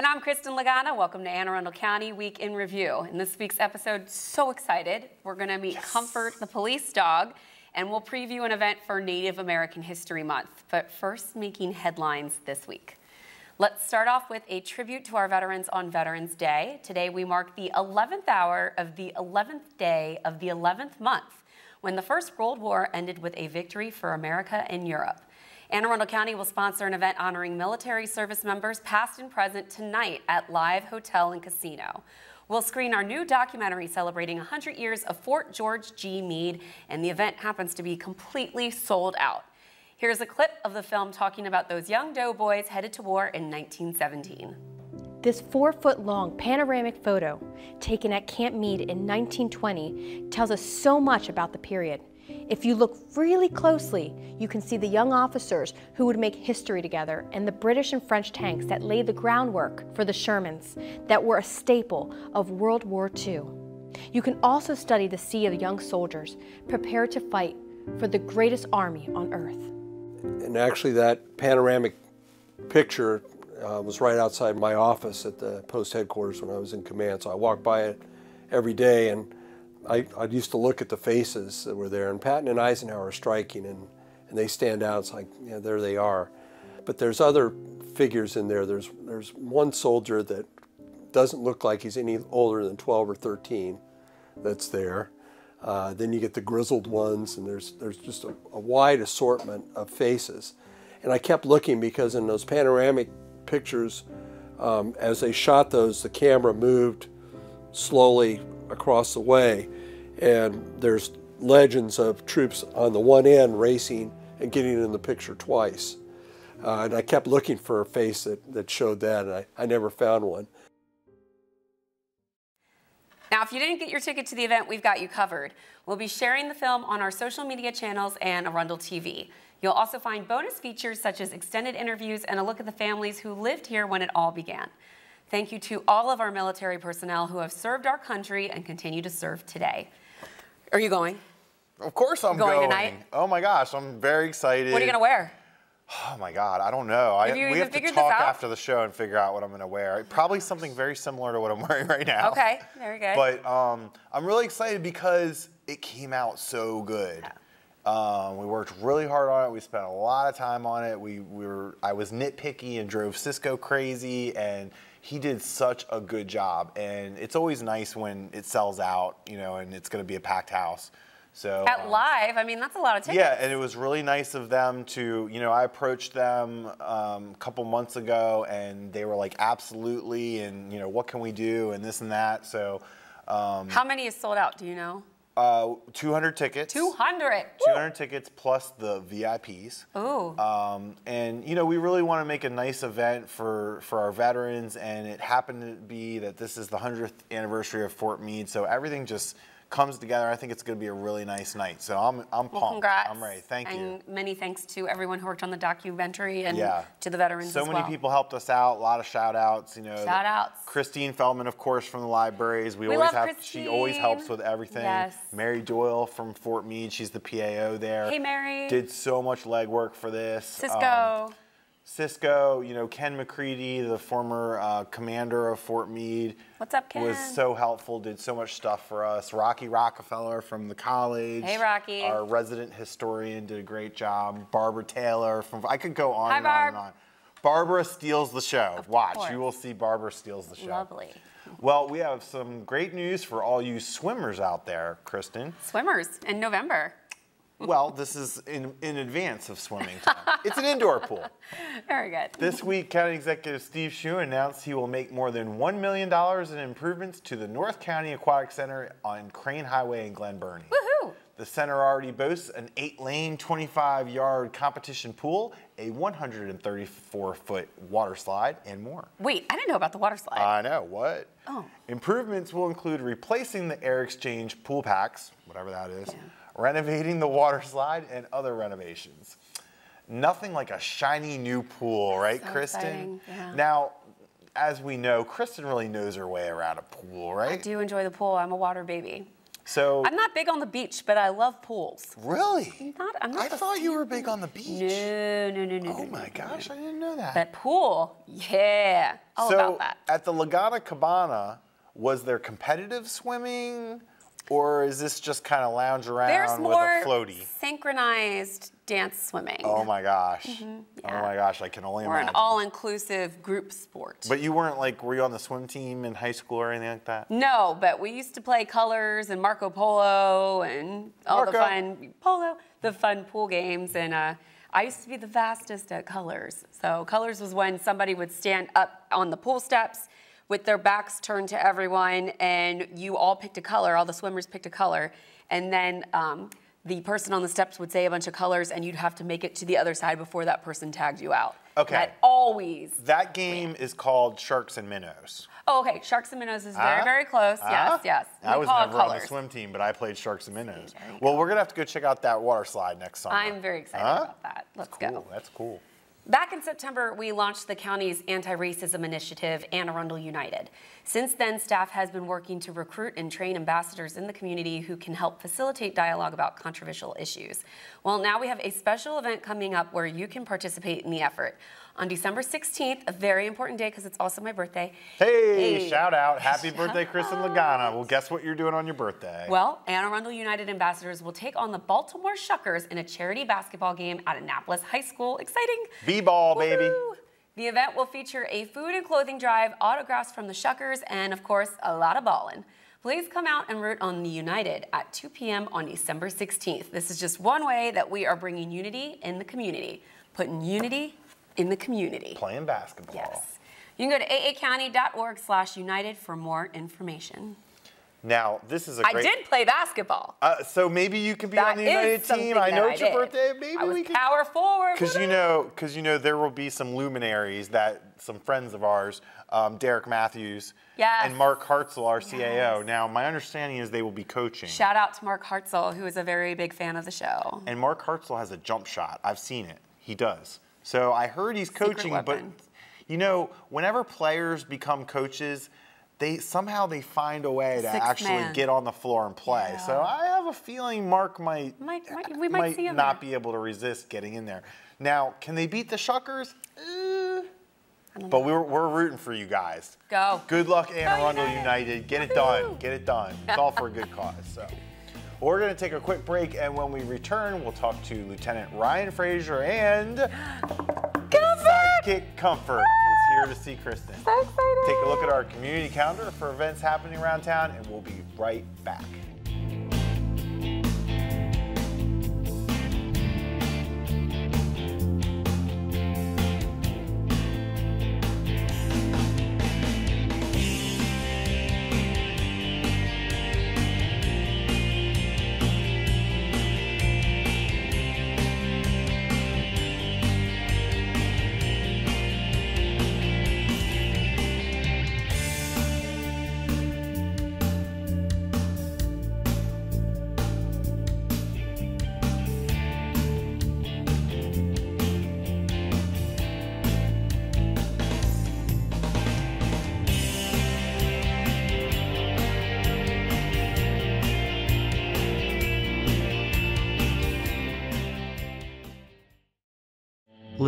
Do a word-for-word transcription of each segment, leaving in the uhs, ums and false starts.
And I'm Kristen Lagana. Welcome to Anne Arundel County Week in Review. In this week's episode, so excited, we're going to meet yes. Comfort, the police dog, and we'll preview an event for Native American History Month. But first, making headlines this week. Let's start off with a tribute to our veterans on Veterans Day. Today we mark the eleventh hour of the eleventh day of the eleventh month, when the First World War ended with a victory for America and Europe. Anne Arundel County will sponsor an event honoring military service members past and present tonight at Live Hotel and Casino. We'll screen our new documentary celebrating one hundred years of Fort George G. Meade, and the event happens to be completely sold out. Here's a clip of the film talking about those young doughboys headed to war in nineteen seventeen. This four-foot-long panoramic photo, taken at Camp Meade in nineteen twenty, tells us so much about the period. If you look really closely, you can see the young officers who would make history together and the British and French tanks that laid the groundwork for the Shermans that were a staple of World War Two. You can also study the sea of young soldiers prepared to fight for the greatest army on earth. And actually that panoramic picture uh, was right outside my office at the post headquarters when I was in command. So I walked by it every day, and I, I used to look at the faces that were there. And Patton and Eisenhower are striking, and, and they stand out. It's like, yeah, there they are. But there's other figures in there. There's, there's one soldier that doesn't look like he's any older than twelve or thirteen that's there. Uh, then you get the grizzled ones, and there's, there's just a, a wide assortment of faces. And I kept looking because in those panoramic pictures, um, as they shot those, the camera moved slowly across the way. And there's legends of troops on the one end racing and getting in the picture twice. Uh, and I kept looking for a face that, that showed that, and I, I never found one. Now, if you didn't get your ticket to the event, we've got you covered. We'll be sharing the film on our social media channels and Arundel T V. You'll also find bonus features such as extended interviews and a look at the families who lived here when it all began. Thank you to all of our military personnel who have served our country and continue to serve today. Are you going? Of course I'm going. Going tonight? Oh my gosh, I'm very excited. What are you gonna wear? Oh my God, I don't know. Have you I, we have to talk after the show and figure out what I'm gonna wear. Probably something very similar to what I'm wearing right now. Okay, very good. But um, I'm really excited because it came out so good. Yeah. Um, we worked really hard on it. We spent a lot of time on it. We, we were. I was nitpicky and drove Cisco crazy, and he did such a good job. And it's always nice when it sells out, you know, and it's gonna be a packed house. So, at um, Live, I mean, that's a lot of tickets. Yeah, and it was really nice of them to, you know, I approached them um, a couple months ago, and they were like, absolutely, and, you know, what can we do, and this and that, so. Um, How many is sold out, do you know? Uh, two hundred tickets. two hundred? two hundred tickets plus the V I Ps. Ooh. Um, and, you know, we really want to make a nice event for, for our veterans, and it happened to be that this is the hundredth anniversary of Fort Meade, so everything just comes together. I think it's going to be a really nice night. So I'm, I'm pumped. Well, congrats. I'm ready. Thank and you. And many thanks to everyone who worked on the documentary and yeah. to the veterans so as well. So many people helped us out. A lot of shout outs. You know, shout outs. Christine Feldman, of course, from the libraries. We, we always love have. Christine. She always helps with everything. Yes. Mary Doyle from Fort Meade. She's the P A O there. Hey, Mary. Did so much legwork for this. Cisco. Um, Cisco, you know, Ken McCready, the former uh, commander of Fort Meade. What's up, Ken? Was so helpful, did so much stuff for us. Rocky Rockefeller from the college. Hey, Rocky. Our resident historian did a great job. Barbara Taylor from, I could go on Hi, and Barb. on and on. Barbara steals the show. Of Watch, course. You will see Barbara steals the show. Lovely. Well, we have some great news for all you swimmers out there, Kristen. Swimmers in November. Well, this is in, in advance of swimming time. It's an indoor pool. Very good. This week, County Executive Steve Shue announced he will make more than one million dollars in improvements to the North County Aquatic Center on Crane Highway in Glen Burnie. Woohoo! The center already boasts an eight-lane, twenty-five-yard competition pool, a one hundred thirty-four-foot water slide, and more. Wait, I didn't know about the water slide. I know. What? Oh. Improvements will include replacing the air exchange pool packs, whatever that is, yeah. renovating the water slide, and other renovations. Nothing like a shiny new pool, right, so Kristen? Yeah. Now, as we know, Kristen really knows her way around a pool, right? I do enjoy the pool. I'm a water baby. So I'm not big on the beach, but I love pools. Really? I'm not, I'm not I thought fan. you were big on the beach. No, no, no, no. Oh no, my no, gosh, no. I didn't know that. But pool, yeah, all so about that. At the Lagana Cabana, was there competitive swimming, or is this just kind of lounge around There's with more a floaty? Synchronized dance swimming. Oh my gosh! Mm-hmm, yeah. Oh my gosh! I can only or imagine. Or an all-inclusive group sport. But you weren't like, were you on the swim team in high school or anything like that? No, but we used to play colors and Marco Polo and all Marco. the fun polo, the fun pool games, and uh, I used to be the fastest at colors. So colors was when somebody would stand up on the pool steps with their backs turned to everyone, and you all picked a color. All the swimmers picked a color, and then Um, the person on the steps would say a bunch of colors, and you'd have to make it to the other side before that person tagged you out. Okay. That always. That game wins. is called Sharks and Minnows. Oh, okay. Sharks and Minnows is uh, very, very close. Uh, yes, yes. We I was never on the swim team, but I played Sharks and Minnows. Well, we're going to have to go check out that water slide next summer. I'm very excited huh? about that. Let's That's cool. go. That's cool. Back in September, we launched the county's anti-racism initiative, Anne Arundel United. Since then, staff has been working to recruit and train ambassadors in the community who can help facilitate dialogue about controversial issues. Well, now we have a special event coming up where you can participate in the effort. On December sixteenth, a very important day because it's also my birthday. Hey, hey. shout out. Happy shout birthday, Kristen Lagana. Well, guess what you're doing on your birthday? Well, Anne Arundel United ambassadors will take on the Baltimore Shuckers in a charity basketball game at Annapolis High School. Exciting. B-ball, baby. The event will feature a food and clothing drive, autographs from the Shuckers, and, of course, a lot of ballin'. Please come out and root on the United at two p m on December sixteenth. This is just one way that we are bringing unity in the community. Putting unity in the community. Playing basketball. Yes. You can go to a a county dot org slash united for more information. Now, this is a great... I did play basketball. Uh, so maybe you can be that on the United team. I know it's your birthday. Maybe I was we can power forward. Because you know, because you know, there will be some luminaries that some friends of ours, um, Derek Matthews yes. and Mark Hartzell, our C A O. Yes. Now, my understanding is they will be coaching. Shout out to Mark Hartzell, who is a very big fan of the show. And Mark Hartzell has a jump shot. I've seen it. He does. So I heard he's coaching, but you know, whenever players become coaches, They, somehow they find a way to Sixth actually man. get on the floor and play. Yeah. So I have a feeling Mark might, might, might, we might, might see him not there. be able to resist getting in there. Now, can they beat the Shuckers? Uh, but we're, we're rooting for you guys. Go. Good luck, Anne Arundel United. United. Get it done. Get it done. It's all for a good cause. So we're going to take a quick break, and when we return, we'll talk to Lieutenant Ryan Frashure and Sidekick Comfort. Here to see Kristen. So excited. Take a look at our community calendar for events happening around town, and we'll be right back.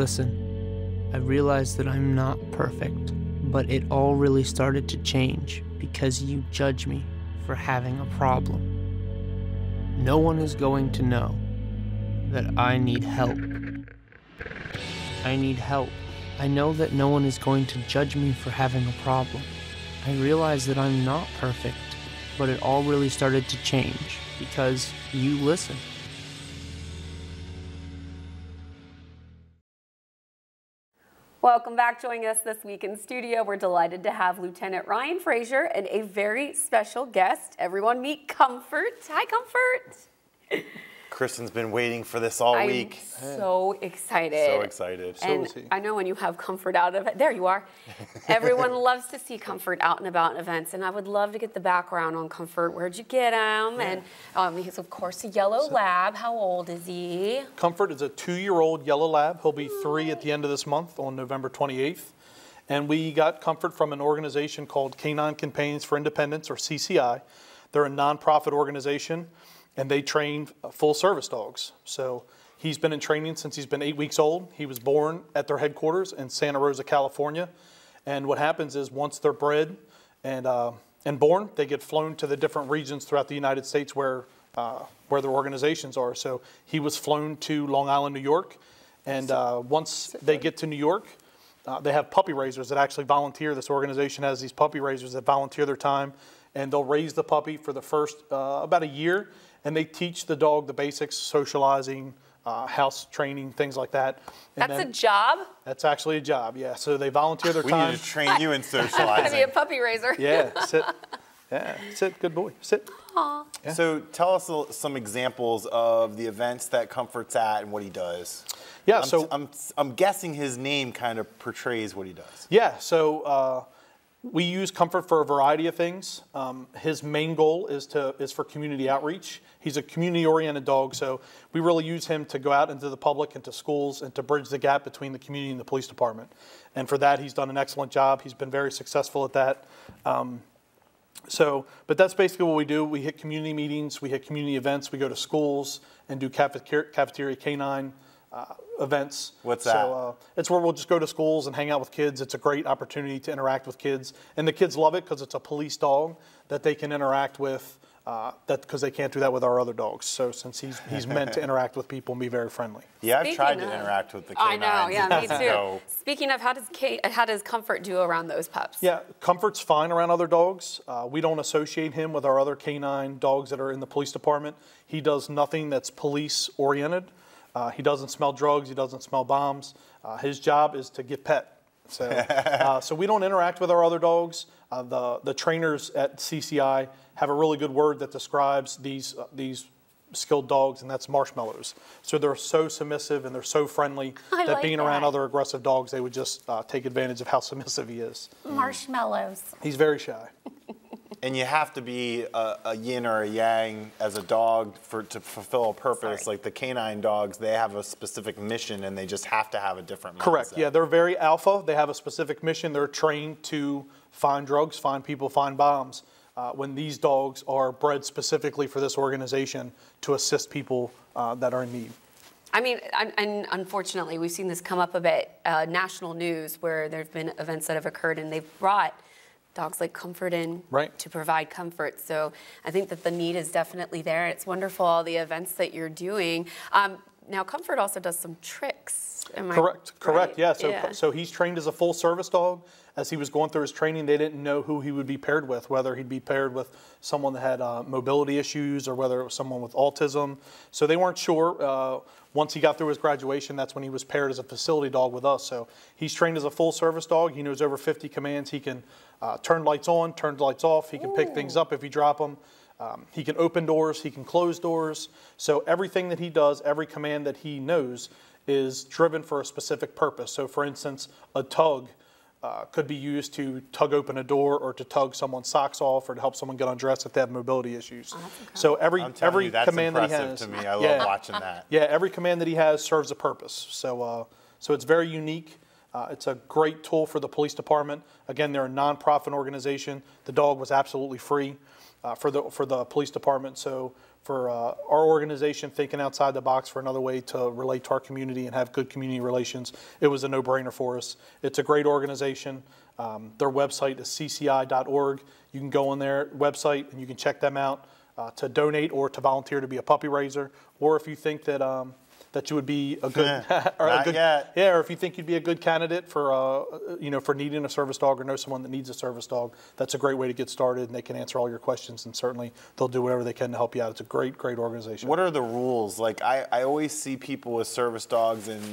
Listen, I realize that I'm not perfect, but it all really started to change because you judge me for having a problem. No one is going to know that I need help. I need help. I know that no one is going to judge me for having a problem. I realize that I'm not perfect, but it all really started to change because you listen. Welcome back. Joining us this week in studio, we're delighted to have Lieutenant Ryan Frashure and a very special guest. Everyone meet Comfort. Hi, Comfort. Kristen's been waiting for this all I'm week. I'm so excited. So excited. And so I know when you have Comfort out of it. There you are. Everyone loves to see Comfort out and about in events, and I would love to get the background on Comfort. Where'd you get him? Yeah. And um, he's, of course, a yellow so, lab. How old is he? Comfort is a two-year-old yellow lab. He'll be three at the end of this month on November twenty-eighth. And we got Comfort from an organization called Canine Campaigns for Independence, or C C I. They're a nonprofit organization, and they train full-service dogs. So he's been in training since he's been eight weeks old. He was born at their headquarters in Santa Rosa, California. And what happens is once they're bred and, uh, and born, they get flown to the different regions throughout the United States where, uh, where their organizations are. So he was flown to Long Island, New York. And uh, once they get to New York, uh, they have puppy raisers that actually volunteer. This organization has these puppy raisers that volunteer their time, and they'll raise the puppy for the first uh, about a year, and they teach the dog the basics, socializing, uh, house training, things like that. And that's then, a job? That's actually a job, yeah. So they volunteer their we time. We need to train you in socializing. I'm gonna be a puppy raiser. Yeah, sit. Yeah, sit, good boy, sit. Aww. Yeah. So tell us some examples of the events that Comfort's at and what he does. Yeah, I'm, so. I'm, I'm guessing his name kind of portrays what he does. Yeah, so uh, we use Comfort for a variety of things. Um, his main goal is, to, is for community outreach. He's a community-oriented dog, so we really use him to go out into the public and to schools and to bridge the gap between the community and the police department. And for that, he's done an excellent job. He's been very successful at that. Um, So, but that's basically what we do. We hit community meetings, we hit community events, we go to schools and do cafeteria, cafeteria canine uh, events. What's that? So, uh, it's where we'll just go to schools and hang out with kids. It's a great opportunity to interact with kids. And the kids love it because it's a police dog that they can interact with, uh, that because they can't do that with our other dogs. So since he's, he's meant to interact with people and be very friendly. Yeah, I've Speaking tried to of, interact with the canines. I know, yeah, me too. So. Speaking of, how does, how does Comfort do around those pups? Yeah, Comfort's fine around other dogs. Uh, we don't associate him with our other canine dogs that are in the police department. He does nothing that's police-oriented. Uh, he doesn't smell drugs. He doesn't smell bombs. Uh, his job is to get pet. So, uh, so we don't interact with our other dogs. Uh, the, the trainers at C C I have a really good word that describes these, uh, these skilled dogs, and that's marshmallows. So they're so submissive and they're so friendly I that like being that. around other aggressive dogs, they would just uh, take advantage of how submissive he is. Marshmallows. Mm. He's very shy. And you have to be a, a yin or a yang as a dog for to fulfill a purpose. Sorry. Like the canine dogs, they have a specific mission and they just have to have a different mindset. Correct, yeah, they're very alpha. They have a specific mission. They're trained to find drugs, find people, find bombs. Uh, when these dogs are bred specifically for this organization to assist people uh, that are in need. I mean, and unfortunately, we've seen this come up a bit, uh, national news where there have been events that have occurred and they've brought dogs like Comfort in right. to provide comfort. So I think that the need is definitely there. It's wonderful, all the events that you're doing. Um, now, Comfort also does some tricks. Am Correct. I Correct. Right? Yeah. So, yeah. So he's trained as a full service dog. As he was going through his training, they didn't know who he would be paired with, whether he'd be paired with someone that had uh, mobility issues or whether it was someone with autism. So they weren't sure. Uh, once he got through his graduation, that's when he was paired as a facility dog with us. So he's trained as a full service dog. He knows over fifty commands. He can uh, turn lights on, turn lights off. He can Ooh. pick things up if you drop them. Um, he can open doors. He can close doors. So everything that he does, every command that he knows is driven for a specific purpose. So for instance, a tug Uh, could be used to tug open a door or to tug someone's socks off or to help someone get undressed if they have mobility issues. Oh, okay. So every I'm telling every you, that's command that he has, to me. I yeah, love watching that. Yeah, every command that he has serves a purpose. So uh, so it's very unique. Uh, it's a great tool for the police department. Again, they're a nonprofit organization. The dog was absolutely free uh, for the for the police department. So for uh, our organization thinking outside the box for another way to relate to our community and have good community relations, it was a no-brainer for us. It's a great organization. Um, their website is C C I dot org. You can go on their website and you can check them out uh, to donate or to volunteer to be a puppy raiser, or if you think that um, that you would be a good, or Not a good yet. yeah, or if you think you'd be a good candidate for uh, you know for needing a service dog or know someone that needs a service dog, that's a great way to get started, and they can answer all your questions, and certainly they'll do whatever they can to help you out. It's a great, great organization. What are the rules? Like I, I always see people with service dogs, and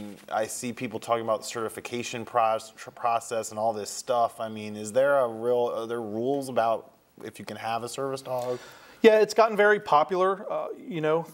I see people talking about the certification process and all this stuff. I mean, is there a real? Are there rules about if you can have a service dog? Yeah, it's gotten very popular. Uh, you know.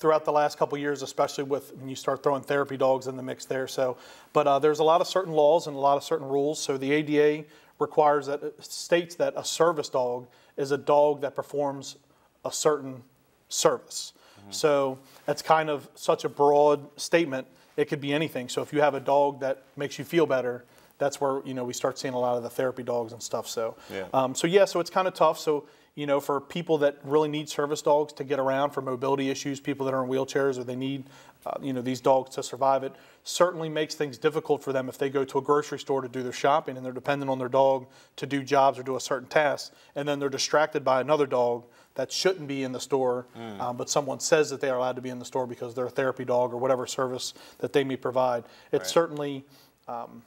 Throughout the last couple of years, especially with when you start throwing therapy dogs in the mix there. So, but uh, there's a lot of certain laws and a lot of certain rules. So the A D A requires that, states that a service dog is a dog that performs a certain service. Mm-hmm. So that's kind of such a broad statement. It could be anything. So if you have a dog that makes you feel better, that's where, you know, we start seeing a lot of the therapy dogs and stuff. So, yeah. Um, so yeah, so it's kind of tough. So you know, for people that really need service dogs to get around for mobility issues, people that are in wheelchairs or they need, uh, you know, these dogs to survive it, certainly makes things difficult for them if they go to a grocery store to do their shopping and they're dependent on their dog to do jobs or do a certain task, and then they're distracted by another dog that shouldn't be in the store, mm. um, but someone says that they are allowed to be in the store because they're a therapy dog or whatever service that they may provide. It right. certainly, um,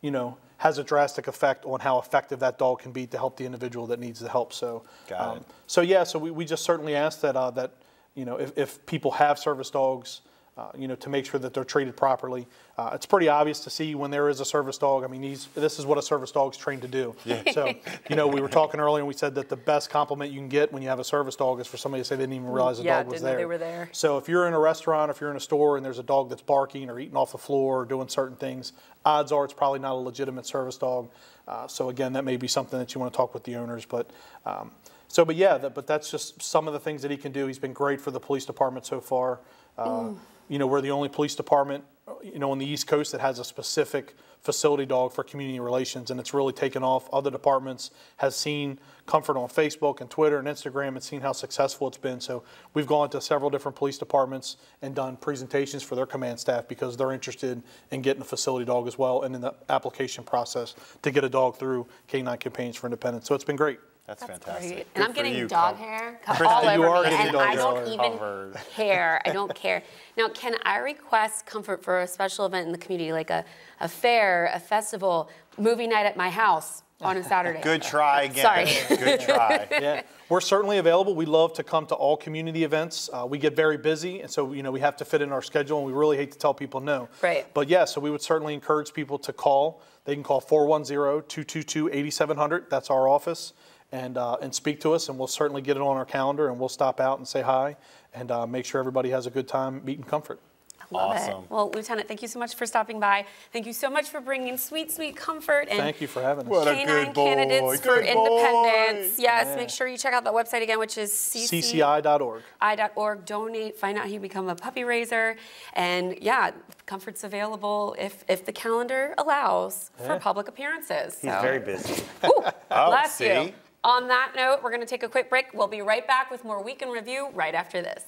you know, has a drastic effect on how effective that dog can be to help the individual that needs the help. So, um, so yeah, so we, we just certainly ask that, uh, that you know, if, if people have service dogs, uh, you know, to make sure that they're treated properly. Uh, it's pretty obvious to see when there is a service dog. I mean, these, this is what a service dog's trained to do. Yeah. So, you know, we were talking earlier and we said that the best compliment you can get when you have a service dog is for somebody to say they didn't even realize the yeah, dog was didn't there. Know they were there. So if you're in a restaurant, if you're in a store and there's a dog that's barking or eating off the floor or doing certain things, odds are it's probably not a legitimate service dog. Uh, so again, that may be something that you want to talk with the owners, but, um, so, but yeah, that, but that's just some of the things that he can do. He's been great for the police department so far. Uh, mm. You know, we're the only police department, you know, on the East Coast that has a specific facility dog for community relations, and it's really taken off. Other departments has seen Comfort on Facebook and Twitter and Instagram and seen how successful it's been. So we've gone to several different police departments and done presentations for their command staff because they're interested in getting a facility dog as well and in the application process to get a dog through Canine Campaigns for Independence. So it's been great. That's, That's fantastic. Great. And I'm getting you, dog Com hair Christy, all over you are me, and I don't even covered. care. I don't care. Now, can I request Comfort for a special event in the community, like a, a fair, a festival, movie night at my house on a Saturday? Good try again. Sorry. Good try. Yeah. We're certainly available. We love to come to all community events. Uh, we get very busy, and so you know we have to fit in our schedule, and we really hate to tell people no. Right. But yeah, so we would certainly encourage people to call. They can call four one zero, two two two, eight seven zero zero. That's our office. And, uh, and speak to us, and we'll certainly get it on our calendar, and we'll stop out and say hi and uh, make sure everybody has a good time meeting Comfort. I love awesome. It. Well, Lieutenant, thank you so much for stopping by. Thank you so much for bringing sweet, sweet Comfort. And thank you for having us. What canine a good boy. Candidates good for boy. Independence. Yes, yeah. Make sure you check out that website again, which is C C I dot org. I dot org. Donate, find out how you become a puppy raiser. And yeah, Comfort's available if, if the calendar allows yeah. for public appearances. So. He's very busy. Ooh, bless see. You. On that note, we're going to take a quick break. We'll be right back with more Week in Review right after this.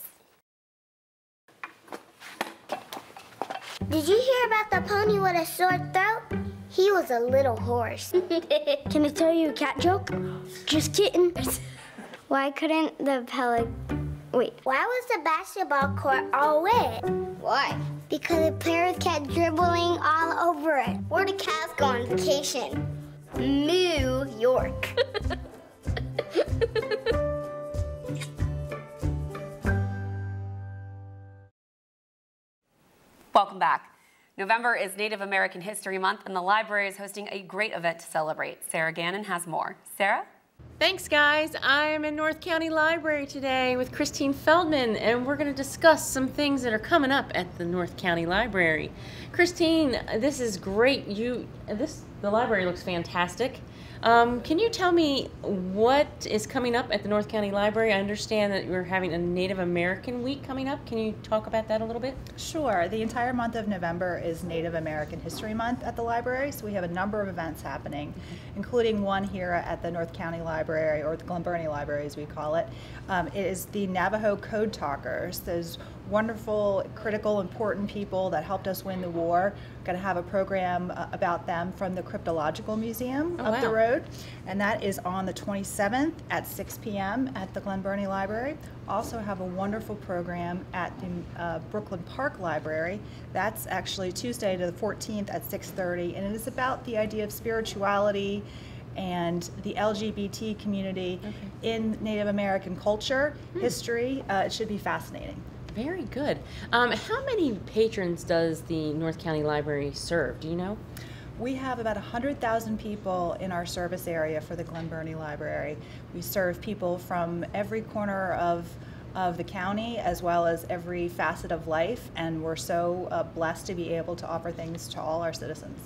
Did you hear about the pony with a sore throat? He was a little horse. Can I tell you a cat joke? Just kidding. Why couldn't the pelic... Wait. Why was the basketball court all wet? Why? Because the players kept dribbling all over it. Where the cows go on vacation? New York. Welcome back. November is Native American History Month, and the library is hosting a great event to celebrate. Sarah Gannon has more. Sarah? Thanks, guys. I'm in North County Library today with Christine Feldman, and we're going to discuss some things that are coming up at the North County Library. Christine, this is great. You, this, the library looks fantastic. Um, can you tell me what is coming up at the North County Library? I understand that you're having a Native American Week coming up. Can you talk about that a little bit? Sure. The entire month of November is Native American History Month at the library, so we have a number of events happening, including one here at the North County Library, or the Glen Burnie Library as we call it. Um, it is the Navajo Code Talkers. Those wonderful, critical, important people that helped us win the war. We're going to have a program uh, about them from the Cryptological Museum oh, up wow. the road, and that is on the twenty-seventh at six p m at the Glen Burnie Library. Also have a wonderful program at the uh, Brooklyn Park Library. That's actually Tuesday to the fourteenth at six thirty, and it is about the idea of spirituality and the L G B T community okay. in Native American culture, hmm. history. Uh, it should be fascinating. Very good. Um, how many patrons does the North County Library serve? Do you know? We have about one hundred thousand people in our service area for the Glen Burnie Library. We serve people from every corner of, of the county as well as every facet of life, and we're so uh, blessed to be able to offer things to all our citizens.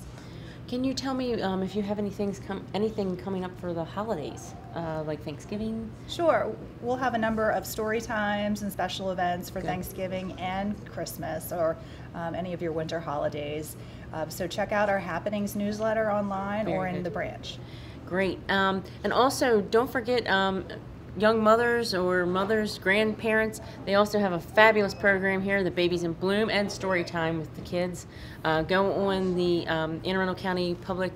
Can you tell me um, if you have any things com anything coming up for the holidays, uh, like Thanksgiving? Sure. We'll have a number of story times and special events for Good. Thanksgiving and Christmas or um, any of your winter holidays. Uh, so check out our Happenings newsletter online Very or in good. The branch. Great. Um, and also, don't forget, um, young mothers or mothers, grandparents. They also have a fabulous program here, the Babies in Bloom, and story time with the kids. Uh, go on the um, Anne Arundel County Public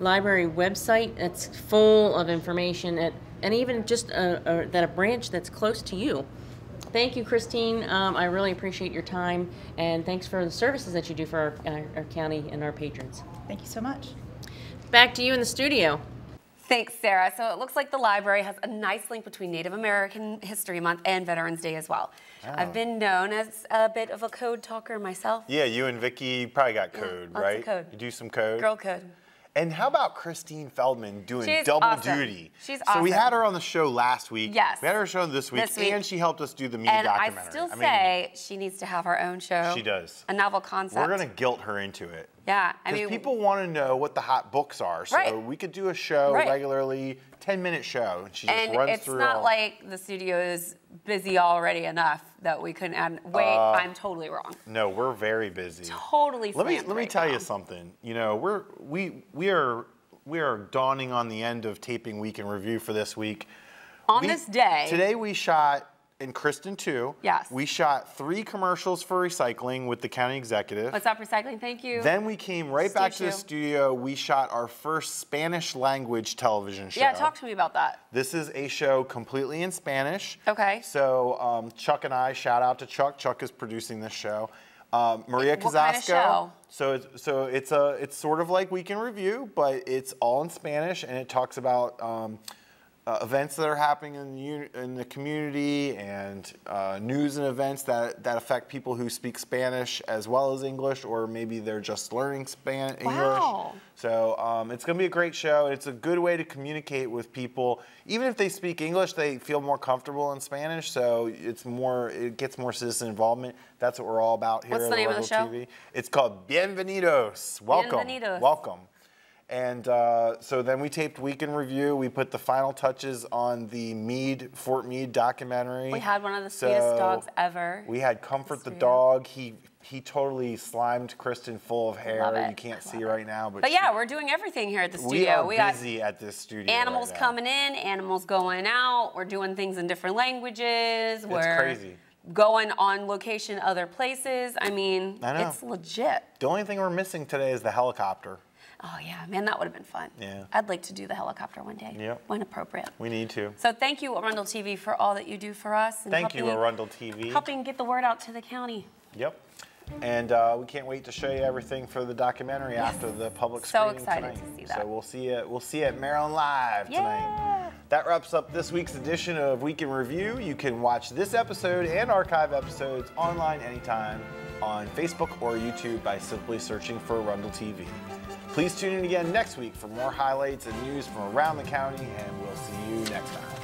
Library website. It's full of information, at, and even just a, a, that a branch that's close to you. Thank you, Christine. Um, I really appreciate your time, and thanks for the services that you do for our, our, our county and our patrons. Thank you so much. Back to you in the studio. Thanks, Sarah. So it looks like the library has a nice link between Native American History Month and Veterans Day as well. Oh. I've been known as a bit of a code talker myself. Yeah, you and Vicki probably got code, yeah, right? Lots of code. You do some code. Girl code. And how about Christine Feldman doing She's double awesome. duty? She's awesome. So we had her on the show last week. Yes. We had her show this week, this week. And she helped us do the media and documentary. I still I mean, say she needs to have her own show. She does. A novel concept. We're going to guilt her into it. Yeah. I mean, people want to know what the hot books are. So right. we could do a show right. regularly, ten minute show. And she just and runs through it. And it's not all. like the studio is busy already enough that we couldn't add. Wait, uh, I'm totally wrong. No, we're very busy. Totally. Let me let me right tell now. you something. You know, we're we we are we are dawning on the end of taping week in review for this week. On we, this day, today we shot in Kristen too. Yes. We shot three commercials for recycling with the county executive. What's up, recycling? Thank you. Then we came right Steve back to Shue. the studio. We shot our first Spanish language television show. Yeah, talk to me about that. This is a show completely in Spanish. Okay. So um, Chuck and I, shout out to Chuck. Chuck is producing this show. Um, Maria Kazasco. What kind of show? So it's, so it's a it's sort of like Week in Review, but it's all in Spanish, and it talks about Um, Uh, events that are happening in the, in the community, and uh, news and events that, that affect people who speak Spanish as well as English, or maybe they're just learning Spanish. Wow. English. So um, it's going to be a great show, and it's a good way to communicate with people. Even if they speak English, they feel more comfortable in Spanish, so it's more it gets more citizen involvement. That's what we're all about here. What's the name of the show? T V. It's called Bienvenidos. Welcome. Bienvenidos. Welcome. And uh, so then we taped Week in Review. We put the final touches on the Meade, Fort Meade documentary. We had one of the so sweetest dogs ever. We had Comfort the, the dog. He he totally slimed Kristen full of hair. You can't see it right now. But, but she, yeah, we're doing everything here at the studio. We are we busy got at this studio. Animals right coming in, animals going out. We're doing things in different languages. It's we're crazy. Going on location other places. I mean, I know. It's legit. The only thing we're missing today is the helicopter. Oh, yeah, man, that would have been fun. Yeah. I'd like to do the helicopter one day, yep. when appropriate. We need to. So thank you, Arundel T V, for all that you do for us. And thank helping, you, Arundel T V. Helping get the word out to the county. Yep. And uh, we can't wait to show you everything for the documentary yes. after the public so screening tonight. So excited to see that. So we'll see you, we'll see you at Maryland Live yeah. tonight. That wraps up this week's edition of Week in Review. You can watch this episode and archive episodes online anytime on Facebook or YouTube by simply searching for Arundel T V. Please tune in again next week for more highlights and news from around the county, and we'll see you next time.